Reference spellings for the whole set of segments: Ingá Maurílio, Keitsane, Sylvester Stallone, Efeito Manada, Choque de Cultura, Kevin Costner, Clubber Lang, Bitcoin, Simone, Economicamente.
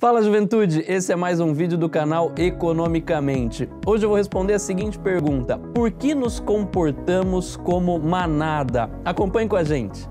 Fala, juventude! Esse é mais um vídeo do canal Economicamente. Hoje eu vou responder a seguinte pergunta: por que nos comportamos como manada? Acompanhe com a gente!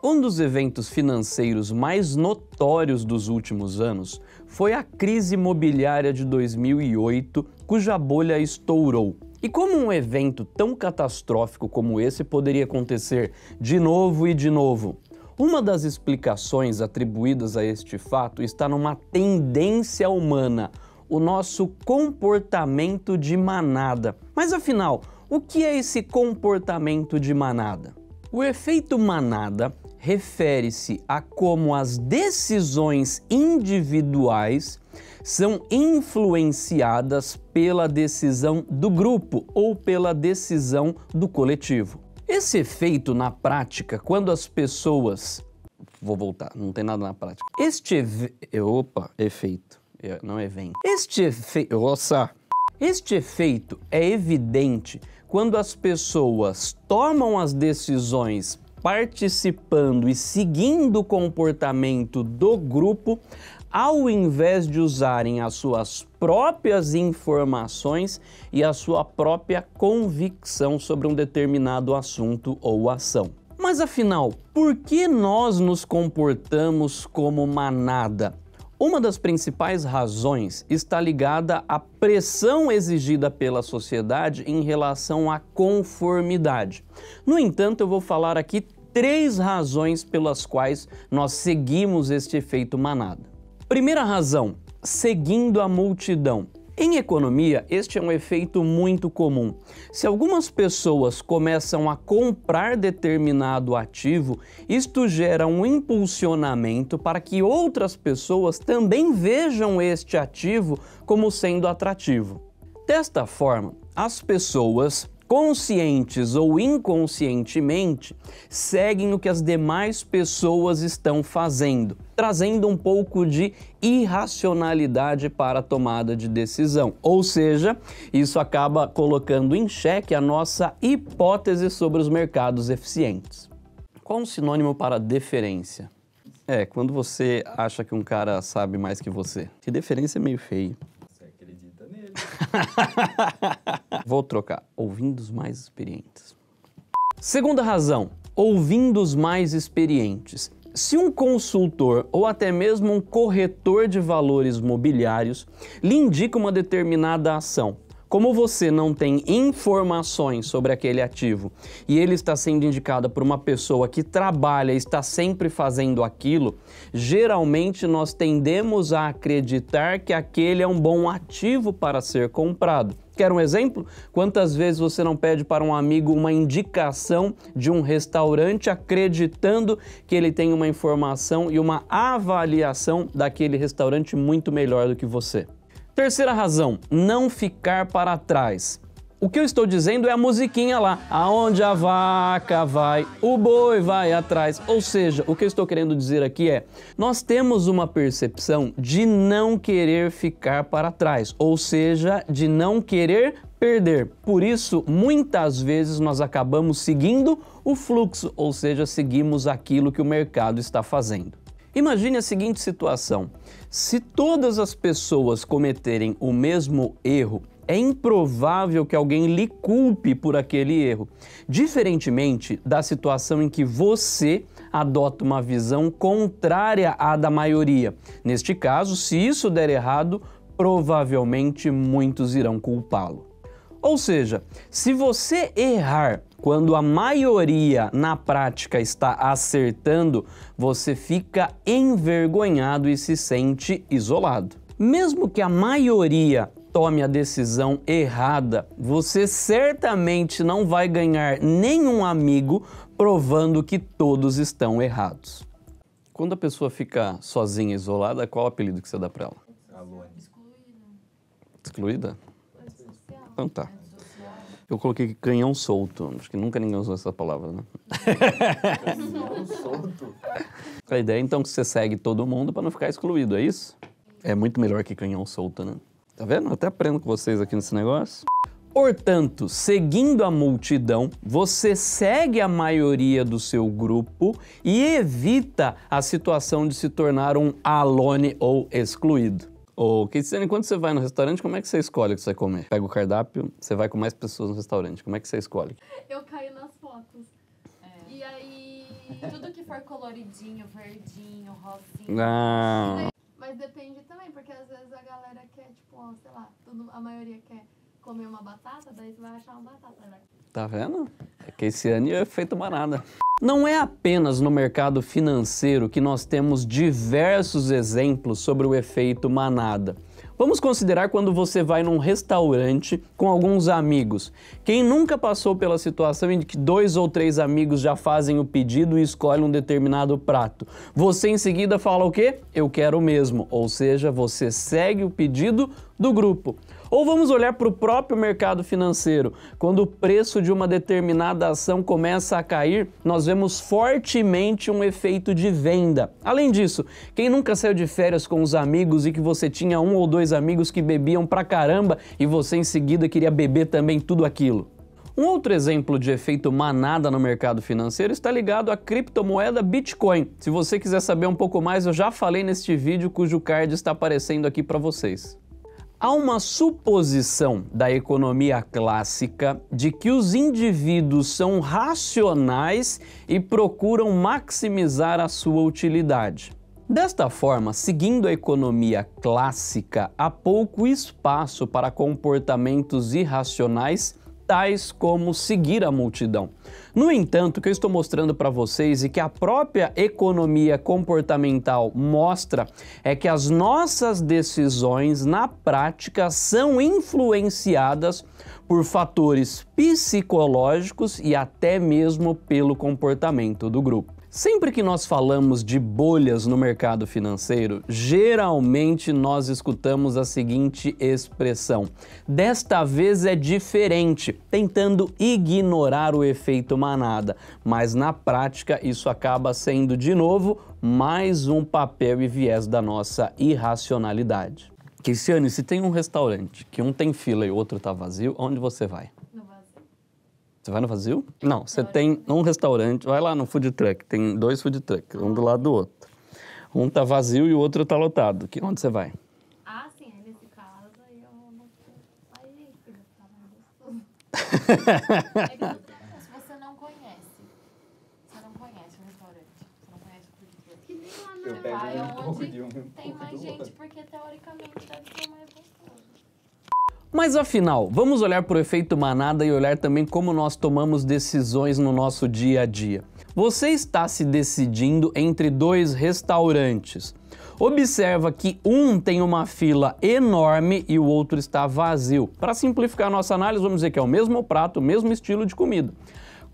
Um dos eventos financeiros mais notórios dos últimos anos foi a crise imobiliária de 2008, cuja bolha estourou. E como um evento tão catastrófico como esse poderia acontecer de novo e de novo? Uma das explicações atribuídas a este fato está numa tendência humana, o nosso comportamento de manada. Mas afinal, o que é esse comportamento de manada? O efeito manada refere-se a como as decisões individuais são influenciadas pela decisão do grupo ou pela decisão do coletivo. Esse efeito na prática, quando as pessoas... Vou voltar, não tem nada na prática. Este efeito é evidente quando as pessoas tomam as decisões participando e seguindo o comportamento do grupo, ao invés de usarem as suas próprias informações e a sua própria convicção sobre um determinado assunto ou ação. Mas afinal, por que nós nos comportamos como manada? Uma das principais razões está ligada à pressão exigida pela sociedade em relação à conformidade. No entanto, eu vou falar aqui três razões pelas quais nós seguimos este efeito manada. Primeira razão: seguindo a multidão. Em economia, este é um efeito muito comum. Se algumas pessoas começam a comprar determinado ativo, isto gera um impulsionamento para que outras pessoas também vejam este ativo como sendo atrativo. Desta forma, as pessoas, conscientes ou inconscientemente, seguem o que as demais pessoas estão fazendo, trazendo um pouco de irracionalidade para a tomada de decisão. Ou seja, isso acaba colocando em xeque a nossa hipótese sobre os mercados eficientes. Qual um sinônimo para deferência? É, quando você acha que um cara sabe mais que você. Que deferência é meio feio. Você acredita nele. Vou trocar. Ouvindo os mais experientes. Segunda razão: ouvindo os mais experientes. Se um consultor ou até mesmo um corretor de valores mobiliários lhe indica uma determinada ação, como você não tem informações sobre aquele ativo e ele está sendo indicado por uma pessoa que trabalha e está sempre fazendo aquilo, geralmente nós tendemos a acreditar que aquele é um bom ativo para ser comprado. Quer um exemplo? Quantas vezes você não pede para um amigo uma indicação de um restaurante acreditando que ele tem uma informação e uma avaliação daquele restaurante muito melhor do que você? Terceira razão: não ficar para trás. O que eu estou dizendo é a musiquinha lá, aonde a vaca vai, o boi vai atrás. Ou seja, o que eu estou querendo dizer aqui é, nós temos uma percepção de não querer ficar para trás, ou seja, de não querer perder. Por isso, muitas vezes nós acabamos seguindo o fluxo, ou seja, seguimos aquilo que o mercado está fazendo. Imagine a seguinte situação: se todas as pessoas cometerem o mesmo erro, é improvável que alguém lhe culpe por aquele erro, diferentemente da situação em que você adota uma visão contrária à da maioria. Neste caso, se isso der errado, provavelmente muitos irão culpá-lo. Ou seja, se você errar quando a maioria na prática está acertando, você fica envergonhado e se sente isolado. Mesmo que a maioria tome a decisão errada, você certamente não vai ganhar nenhum amigo provando que todos estão errados. Quando a pessoa fica sozinha, isolada, qual o apelido que você dá para ela? Excluída? Então tá. Eu coloquei canhão solto. Acho que nunca ninguém usou essa palavra, né? Canhão solto? A ideia então é que você segue todo mundo para não ficar excluído, é isso? É muito melhor que canhão solto, né? Tá vendo? Eu até aprendo com vocês aqui nesse negócio. Portanto, seguindo a multidão, você segue a maioria do seu grupo e evita a situação de se tornar um alone ou excluído. Ô, Keitsane, quando você vai no restaurante, como é que você escolhe o que você vai comer? Pega o cardápio, você vai com mais pessoas no restaurante, como é que você escolhe? Eu caio nas fotos. É. E aí, tudo que for coloridinho, verdinho, rosinho... Ah. Mas depende também, porque às vezes a galera quer, tipo, sei lá, a maioria quer... comer uma batata, daí você vai achar uma batata, né? Tá vendo? É que esse ano é feito manada. Não é apenas no mercado financeiro que nós temos diversos exemplos sobre o efeito manada. Vamos considerar quando você vai num restaurante com alguns amigos. Quem nunca passou pela situação em que 2 ou 3 amigos já fazem o pedido e escolhem um determinado prato? Você em seguida fala o quê? Eu quero o mesmo. Ou seja, você segue o pedido do grupo. Ou vamos olhar para o próprio mercado financeiro. Quando o preço de uma determinada ação começa a cair, nós vemos fortemente um efeito de venda. Além disso, quem nunca saiu de férias com os amigos e que você tinha 1 ou 2 amigos que bebiam pra caramba e você em seguida queria beber também tudo aquilo? Um outro exemplo de efeito manada no mercado financeiro está ligado à criptomoeda Bitcoin. Se você quiser saber um pouco mais, eu já falei neste vídeo cujo card está aparecendo aqui para vocês. Há uma suposição da economia clássica de que os indivíduos são racionais e procuram maximizar a sua utilidade. Desta forma, seguindo a economia clássica, há pouco espaço para comportamentos irracionais, tais como seguir a multidão. No entanto, o que eu estou mostrando para vocês e que a própria economia comportamental mostra é que as nossas decisões, na prática, são influenciadas por fatores psicológicos e até mesmo pelo comportamento do grupo. Sempre que nós falamos de bolhas no mercado financeiro, geralmente nós escutamos a seguinte expressão. Desta vez é diferente, tentando ignorar o efeito manada, mas na prática isso acaba sendo de novo mais um papel e viés da nossa irracionalidade. Keitsane, se tem um restaurante que um tem fila e o outro tá vazio, onde você vai? Você vai no vazio? Não, você tem um restaurante, vai lá no food truck, tem 2 food trucks, um do lado do outro. Um tá vazio e o outro tá lotado. Onde você vai? Ah, sim, nesse caso eu não sei. É que você não conhece o restaurante, você não conhece o food truck. Que você vai onde tem mais gente, porque teoricamente deve ser mais gostoso. Mas afinal, vamos olhar para o efeito manada e olhar também como nós tomamos decisões no nosso dia a dia. Você está se decidindo entre 2 restaurantes. Observa que um tem uma fila enorme e o outro está vazio. Para simplificar a nossa análise, vamos dizer que é o mesmo prato, o mesmo estilo de comida.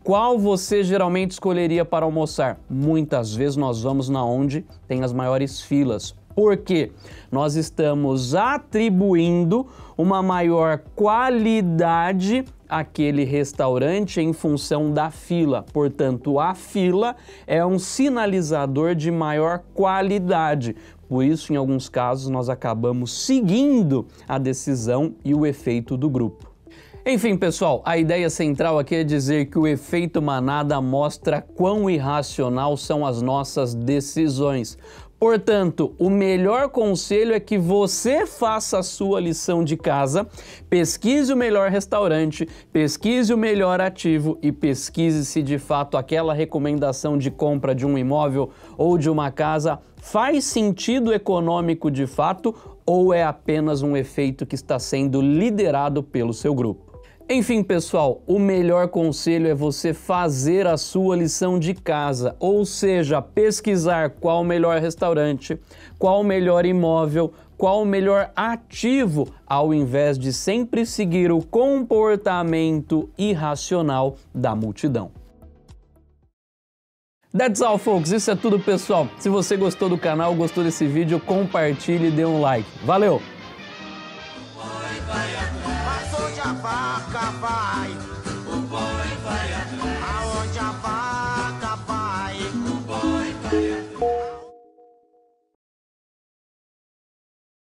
Qual você geralmente escolheria para almoçar? Muitas vezes nós vamos na onde tem as maiores filas. Porque nós estamos atribuindo uma maior qualidade àquele restaurante em função da fila. Portanto, a fila é um sinalizador de maior qualidade. Por isso, em alguns casos, nós acabamos seguindo a decisão e o efeito do grupo. Enfim, pessoal, a ideia central aqui é dizer que o efeito manada mostra quão irracional são as nossas decisões. Portanto, o melhor conselho é que você faça a sua lição de casa, pesquise o melhor restaurante, pesquise o melhor ativo e pesquise se de fato aquela recomendação de compra de um imóvel ou de uma casa faz sentido econômico de fato ou é apenas um efeito que está sendo liderado pelo seu grupo. Enfim, pessoal, o melhor conselho é você fazer a sua lição de casa, ou seja, pesquisar qual o melhor restaurante, qual o melhor imóvel, qual o melhor ativo, ao invés de sempre seguir o comportamento irracional da multidão. That's all, folks. Isso é tudo, pessoal. Se você gostou do canal, gostou desse vídeo, compartilhe e dê um like. Valeu!